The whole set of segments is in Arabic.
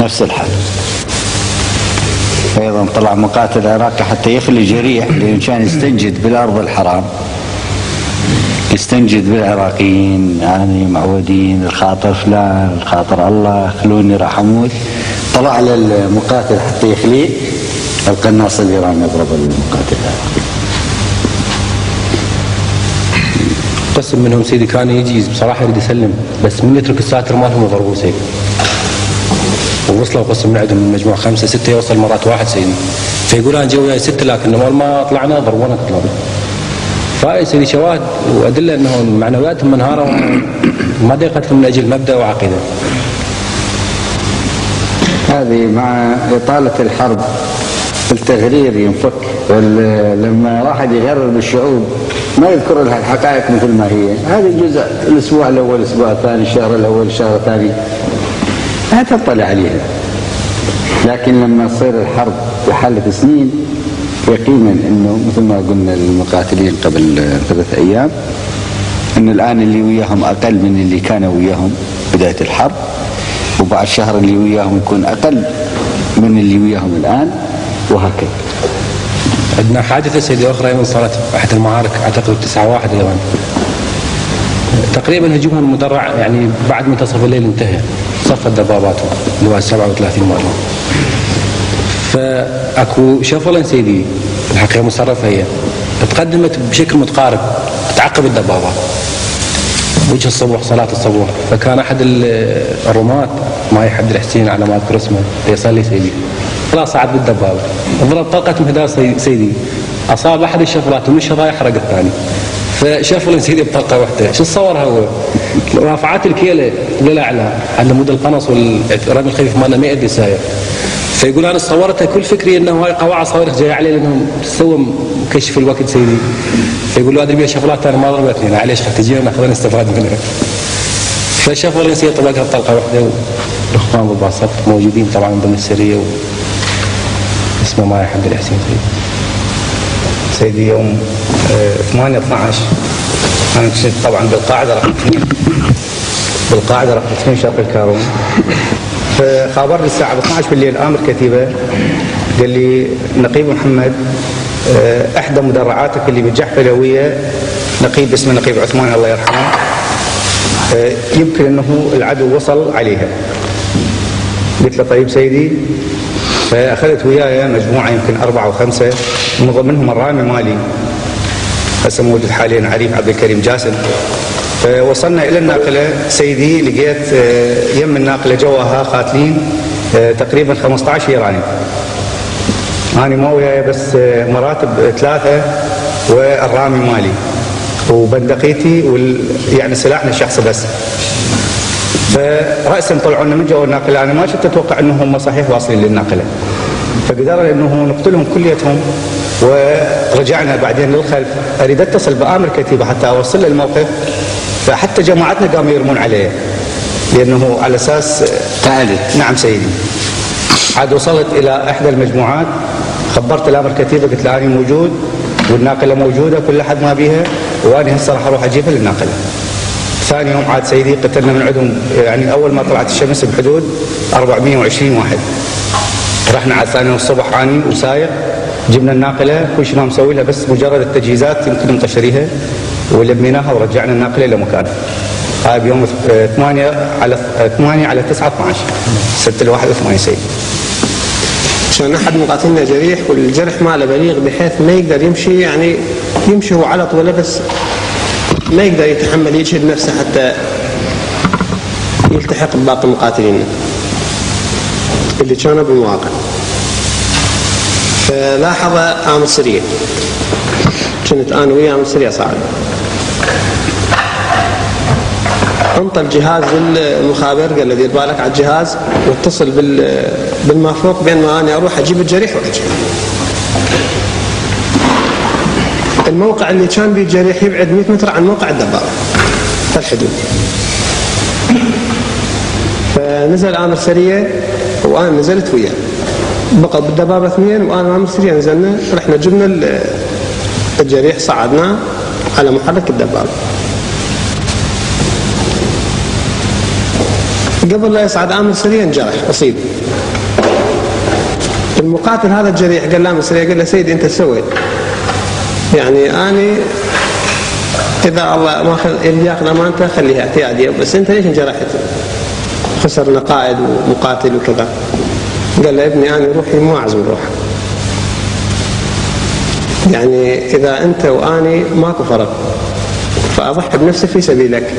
نفس الحل. أيضا طلع مقاتل عراقي حتى يخلي جريح، لأنه كان يستنجد بالأرض الحرام، يستنجد بالعراقيين، أنا معودين، الخاطر فلان، الخاطر الله، خلوني راح أموت. طلع للمقاتل حتى يخليه، القناص الإيراني يضرب المقاتل العراقي. قسم منهم سيدي كان يجي بصراحه يريد يسلم، بس من يترك الساتر مالهم يضربون سيف. ووصلوا قسم من عندهم المجموعه 5 6 يوصل مرات واحد سيدي، فيقول انا جو وياي 6 لكن مال ما طلعنا ضربونا كلابي. فهاي سيدي شواهد وادله انهم معنوياتهم منهاره وما دقتهم من اجل مبدا وعقيده. هذه مع اطاله الحرب التغرير ينفك، لما واحد يغرر بالشعوب ما يذكر لها الحقائق مثل ما هي. هذا الجزء الاسبوع الاول، الاسبوع الثاني، الشهر الاول، الشهر الثاني ما تطلع عليها، لكن لما تصير الحرب وحلت سنين يقينا انه مثل ما قلنا للمقاتلين قبل 3 ايام انه الان اللي وياهم اقل من اللي كانوا وياهم بدايه الحرب، وبعد شهر اللي وياهم يكون اقل من اللي وياهم الان، وهكذا. عندنا حادثه سيدي اخرى يوم صارت احد المعارك اعتقد 9/1 ايضا. تقريبا هجومهم المدرع يعني بعد منتصف الليل انتهى، صفت دباباتهم اللي هو 37 مره. فاكو شفله سيدي الحقيقه مصرفه، هي تقدمت بشكل متقارب تعقب الدبابات. وجه الصبح صلاه الصبح، فكان احد الرماة ماي عبد الحسين على ما اذكر اسمه يصلي سيدي. خلاص صعد بالدبابه، ضرب طلقه مهداه سيدي، اصاب احد الشفرات ومش رايح حرق الثاني. فشفر سيدي بطلقه واحده، شو تصور هو؟ رافعات الكيله للاعلى على مود القنص والرمي الخفيف مالنا ما يدري ساير. فيقول انا صورتها كل فكري انه هاي قواعد صواريخ جايه علي لانهم سووا كشف الوقت سيدي. فيقول له ادري بيها شفرات انا ما ضربتني، انا عليش تجينا خلينا نستفاد منها. فشفر سيدي طلقها بطلقه واحده، والاخوان بالباصات موجودين طبعا ضمن السريه اسمه ماي عبد الحسين سيدي. يوم 8/12 انا كنت طبعا بالقاعده رقم 2، بالقاعده رقم 2 شرق الكارون. فخابرني الساعه 12 بالليل امر كتيبه قال لي نقيب محمد احدى مدرعاتك اللي بالجحفه الهويه نقيب اسمه نقيب عثمان الله يرحمه يمكن انه العدو وصل عليها. قلت له طيب سيدي. فاخذت وياي مجموعه يمكن 4 أو 5 من ضمنهم الرامي مالي هسه موجود حاليا عريف عبد الكريم جاسم. فوصلنا الى الناقله سيدي، لقيت يم الناقله جواها قاتلين تقريبا 15 ايراني. انا ما وياي بس مراتب 3 والرامي مالي وبندقيتي يعني سلاحنا الشخصي بس. فراسا طلعوا لنا من جوا الناقله، انا ما كنت اتوقع انهم صحيح واصلين للناقله. فقدرنا انه نقتلهم كليتهم ورجعنا بعدين للخلف، اريد اتصل بامر كتيبه حتى اوصل له الموقف. فحتى جماعتنا قاموا يرمون عليه لانه على اساس تعالت. نعم سيدي. عاد وصلت الى احدى المجموعات، خبرت الامر كتيبه قلت له اني موجود والناقله موجوده كل احد ما بيها وانا هسه راح اروح اجيبها للناقله. ثاني يوم عاد سيدي قتلنا من عندهم يعني اول ما طلعت الشمس بحدود 420 واحد. رحنا على 2 الصبح اني وسايق جبنا الناقله، كل شيء ما مسوي لها بس مجرد التجهيزات يمكن مطشريها ولميناها ورجعنا الناقله لمكانها. هاي بيوم 8/9/12 6/81 سيدي. كان احد مقاتلنا جريح والجرح ماله بليغ بحيث ما يقدر يمشي، يعني يمشي هو على طوله بس ما يقدر يتحمل يجهد نفسه حتى يلتحق بباقي المقاتلين اللي كانوا بالواقع. فلاحظ آمر السرية، كنت انا ويا آمر السرية صاعد، انطل جهاز المخابر قال له دير بالك على الجهاز واتصل بالمافوق بين ما انا اروح اجيب الجريح واجي. الموقع اللي كان بيه الجريح يبعد 100 متر عن موقع الدبابه الحدود. فنزل امر سريه وانا نزلت وياه، بقى بالدبابه 2 وانا امر سريه نزلنا، رحنا جبنا الجريح صعدناه على محرك الدبابه. قبل لا يصعد امر سريه انجرح اصيب. المقاتل هذا الجريح قال لا مصري، قال له سيدي أنت سوي، يعني أنا إذا الله ما ياخذ أمانته خليها اعتيادية، بس أنت ليش انجرحت؟ خسرنا قائد ومقاتل وكذا. قال له ابني أنا روحي ما أعزم روحك، يعني إذا أنت وأني ماكو فرق، فأضحي بنفسي في سبيلك.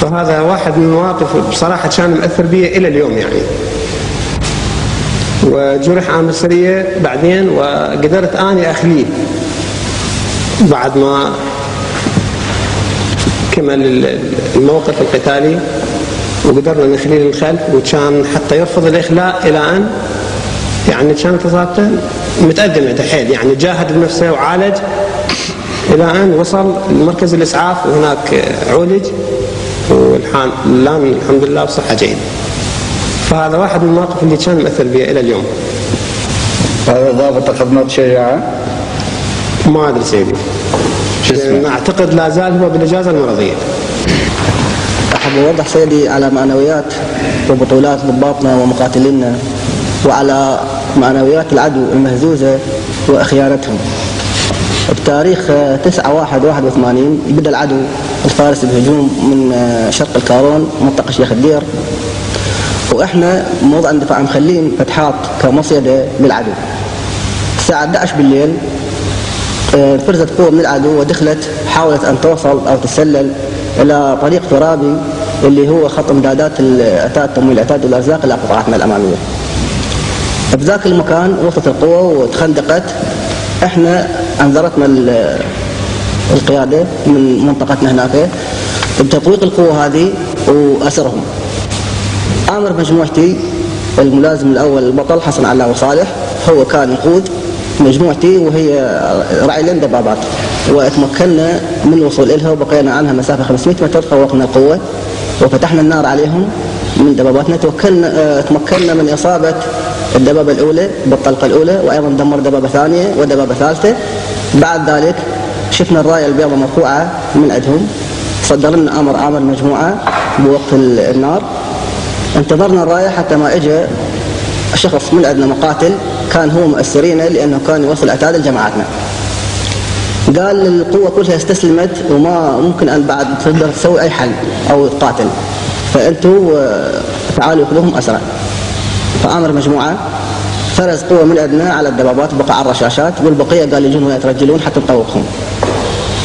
فهذا واحد من المواقف بصراحة كان مأثر بي إلى اليوم يعني. وجرح عن مصرية بعدين، وقدرت أني أخليه بعد ما كمل الموقف القتالي، وقدرنا نخليه للخلف، وكان حتى يرفض الإخلاء إلى أن يعني كانت إصابته متقدمة دحيل، يعني جاهد بنفسه وعالج إلى أن وصل لمركز الإسعاف، وهناك عولج والآن الحمد لله بصحة جيدة. فهذا واحد من المواقف اللي كان مأثر بي إلى اليوم. هذا ضابط خدمات شجاعة؟ ما أدري سيدي، أعتقد لا زال هو بالإجازة المرضية. أحب أوضح سيدي على معنويات وبطولات ضباطنا ومقاتلينا، وعلى معنويات العدو المهزوزة وخيانتهم. بتاريخ 9/1/81 بدأ العدو الفارس بهجوم من شرق الكارون منطقة شيخ الدير، وإحنا موضع اندفاع مخلين فتحات كمصيدة للعدو. الساعة 11 بالليل فرزت قوة من العدو ودخلت، حاولت أن توصل أو تتسلل إلى طريق ترابي اللي هو خط إمدادات تمويل العتاد والأرزاق إلى قطاعاتنا الأمامية. بذاك المكان وصلت القوة وتخندقت. إحنا أنذرتنا القيادة من منطقتنا هناك بتطويق القوة هذه وأسرهم. آمر مجموعتي الملازم الأول البطل حسن علاوي صالح، هو كان يقود مجموعتي وهي رعيلين دبابات، وتمكنا من الوصول إلها وبقينا عنها مسافة 500 متر. فوقنا القوة وفتحنا النار عليهم من دباباتنا، تمكنا من إصابة الدبابة الأولى بالطلقة الأولى، وأيضا دمر دبابة ثانية ودبابة ثالثة. بعد ذلك شفنا الراية البيضاء مرفوعة من عندهم، صدر لنا آمر مجموعة بوقت النار. انتظرنا الراية حتى ما اجى شخص من عندنا مقاتل، كان هو مؤثرين لأنه كان يوصل عتاد لجماعتنا. قال القوة كلها استسلمت وما ممكن أن بعد تقدر تسوي أي حل أو تقاتل، فأنتوا تعالوا كلهم أسرع. فآمر مجموعة فرز قوة من عندنا على الدبابات بقاع الرشاشات، والبقية قال يجون ولا يترجلون حتى نطوقهم.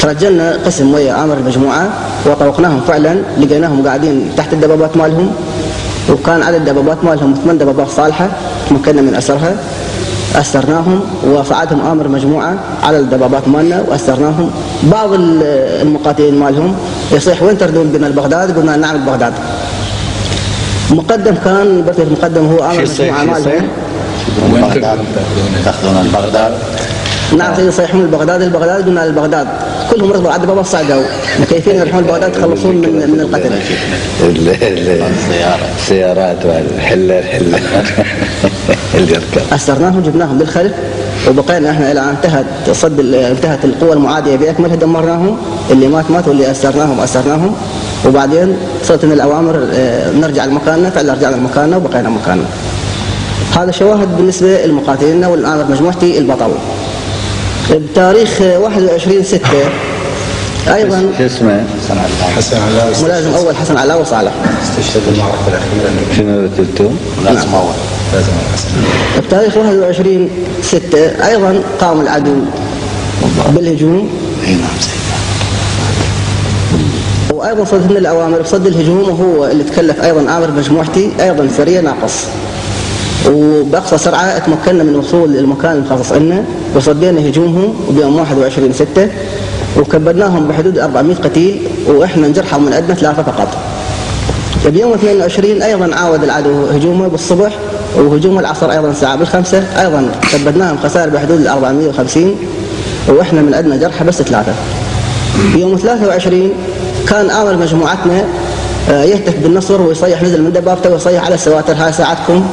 ترجلنا قسم ويا آمر المجموعة وطوقناهم، فعلا لقيناهم قاعدين تحت الدبابات مالهم، وكان عدد الدبابات مالهم 8 دبابات صالحة تمكنا من أسرها. أسرناهم وصعدهم آمر مجموعة على الدبابات مالنا وأسرناهم. بعض المقاتلين مالهم يصيح وين تردون بنا لبغداد؟ قلنا نعم بغداد. مقدم كان برتيف مقدم هو آمر مجموعة مالهم تاخذون البغداد، نعم يصيحون البغداد البغداد، قلنا البغداد. كلهم ركبوا على الدبابات صعدوا مكيفين يروحون البغداد يتخلصون من القتل. السيارات والحله اللي يركب. اسرناهم جبناهم بالخلف وبقينا احنا الى ان انتهت القوى المعاديه باكملها، دمرناهم اللي مات واللي اسرناهم. وبعدين صارت من الاوامر نرجع لمكاننا، فعلا رجعنا لمكاننا وبقينا مكاننا. هذا شواهد بالنسبه لمقاتلينا والآمر مجموعتي البطل. بتاريخ 21/6 ايضا شو اسمه؟ حسن علاوي ملازم اول حسن علاوي صالح استشهد المعركه الاخيره. شنو قلتم؟ ملازم اول حسن. بتاريخ 21/6 ايضا قام العدو بالهجوم. اي نعم سيدي. وايضا صدت من الاوامر بصد الهجوم، وهو اللي تكلف ايضا آمر مجموعتي ايضا سريه ناقص. وبأقصى سرعة تمكنا من الوصول للمكان المخصص لنا، وصدينا هجومهم بيوم 21/6 وكبرناهم بحدود 400 قتيل، واحنا انجرحوا من عندنا 3 فقط. بيوم 22 ايضا عاود العدو هجومه بالصبح وهجوم العصر ايضا الساعة بالخمسة، ايضا كبرناهم خسائر بحدود 450 واحنا من عندنا جرحى بس 3. يوم 23 كان آمر مجموعتنا يهتف بالنصر ويصيح نزل من دبابته ويصيح على السواتر هاي ساعتكم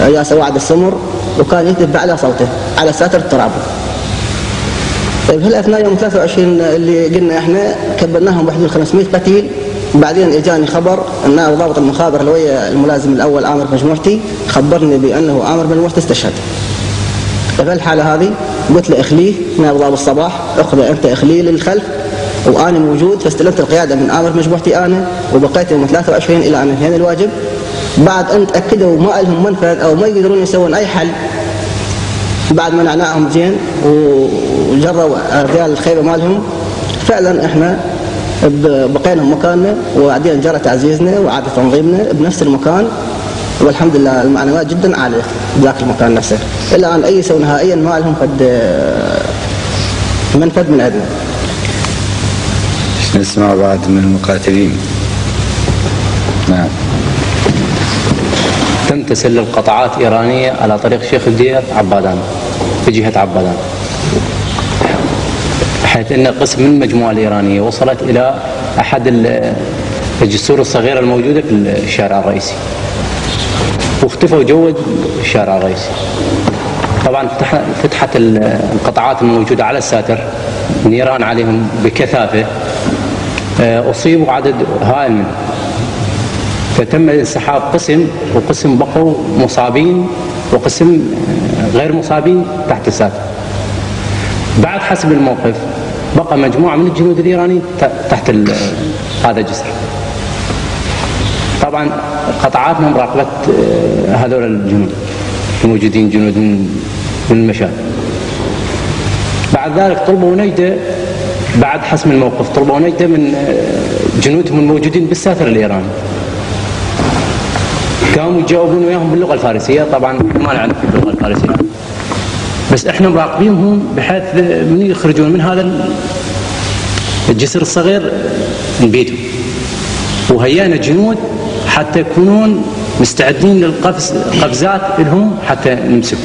يا سواعد السمر، وكان يهتف بأعلى صوته على ساتر التراب. بهالاثناء يوم 23 اللي قلنا احنا كبرناهم بحدود 500 قتيل بعدين اجاني خبر ان ضابط المخابر اللي ويا الملازم الاول عامر بن جمورتي خبرني بانه عامر بن جمورتي استشهد. ففي الحاله هذه قلت له اخليه نائب ضابط الصباح، اخذه انت اخليه للخلف وانا موجود. فاستلمت القياده من عامر بن جمورتي انا، وبقيت يوم 23 الى ان انتهينا الواجب. بعد ان تاكدوا ما لهم منفذ او ما يقدرون يسوون اي حل، بعد ما نعناهم زين وجروا رجال الخيبه مالهم، فعلا احنا بقينا مكاننا وبعدين جرى تعزيزنا وعاد تنظيمنا بنفس المكان، والحمد لله المعنويات جدا عاليه بذاك المكان نفسه. الا ان اي سو نهائيا ما لهم قد منفذ من عندنا. نسمع بعض من المقاتلين. نعم. تم تسلل قطعات ايرانيه على طريق شيخ الدير عبادان بجهه عبادان، حيث ان قسم من المجموعه الايرانيه وصلت الى احد الجسور الصغيره الموجوده في الشارع الرئيسي واختفوا جوا الشارع الرئيسي. طبعا فتحت القطعات الموجوده على الساتر نيران عليهم بكثافه، اصيبوا عدد هائل منهم، فتم انسحاب قسم وقسم بقوا مصابين وقسم غير مصابين تحت الساتر. بعد حسب الموقف بقى مجموعه من الجنود الايراني تحت هذا الجسر. طبعا قطعاتنا مراقبه هذول الجنود الموجودين، جنود من المشاة. بعد ذلك طلبوا نجده، بعد حسم الموقف طلبوا نجده من جنودهم الموجودين بالساتر الايراني. قاموا يجاوبون وياهم باللغه الفارسيه، طبعا ما نعرف اللغه الفارسيه، بس احنا مراقبينهم بحيث من يخرجون من هذا الجسر الصغير نبيتهم، وهيانا جنود حتى يكونون مستعدين للقفز، قفزات لهم حتى نمسكهم.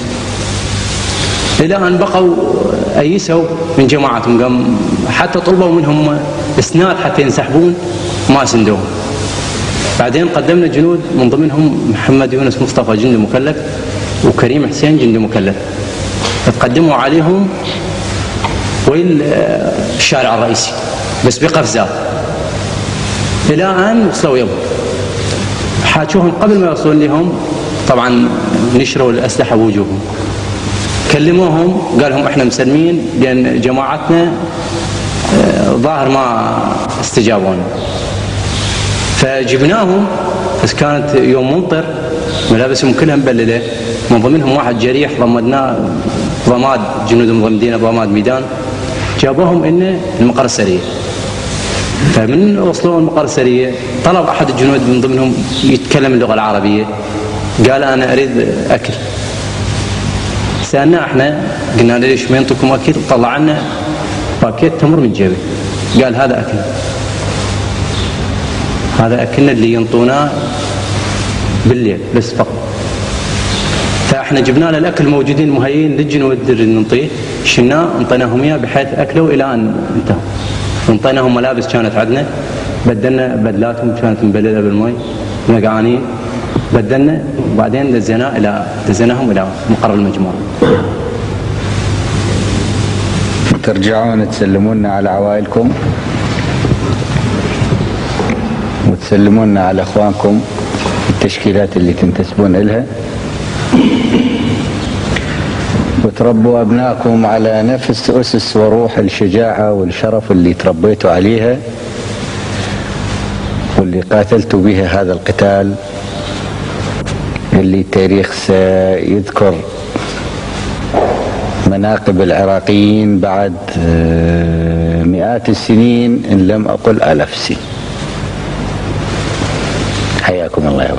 الى ان بقوا ايسوا من جماعتهم، قام حتى طلبوا منهم اسناد حتى ينسحبون، ما سندوهم. بعدين قدمنا جنود من ضمنهم محمد يونس مصطفى جندي مكلف وكريم حسين جندي مكلف، تقدموا عليهم ويل الشارع الرئيسي بس بقفزات. الى ان وصلوا يبهم، حاكوهم قبل ما يوصلون لهم طبعا نشروا الاسلحه بوجوههم، كلموهم قال لهم احنا مسلمين لان جماعتنا ظاهر ما استجابونا. فجبناهم، بس كانت يوم ممطر ملابسهم كلها مبلله، من ضمنهم واحد جريح ضمدناه ضماد، جنود مضمدين ضماد ميدان، جابوهم انه المقر السريه. فمن وصلوا المقر السريه طلب احد الجنود من ضمنهم يتكلم اللغه العربيه، قال انا اريد اكل. سالناه احنا قلنا ليش ما ينطيكم اكل؟ طلع لنا باكيت تمر من جيبه، قال هذا اكل، هذا اكلنا اللي ينطوناه بالليل بس فقط. فاحنا جبنا له الاكل موجودين مهيئين للجنود اللي ننطيه، شلناه انطيناهم اياه بحيث اكلوا الى ان انتهوا. انطيناهم ملابس كانت عندنا، بدلنا بدلاتهم كانت مبلله بالماء نقعانين، بدلنا وبعدين دزيناهم الى مقر المجموعه. ترجعون تسلمونا على عوائلكم وتسلمونا على اخوانكم التشكيلات اللي تنتسبون الها، وتربوا أبنائكم على نفس أسس وروح الشجاعة والشرف اللي تربيتوا عليها واللي قاتلتوا بها هذا القتال اللي التاريخ سيذكر مناقب العراقيين بعد مئات السنين إن لم أقل آلاف السنين. حياكم الله يا أبو.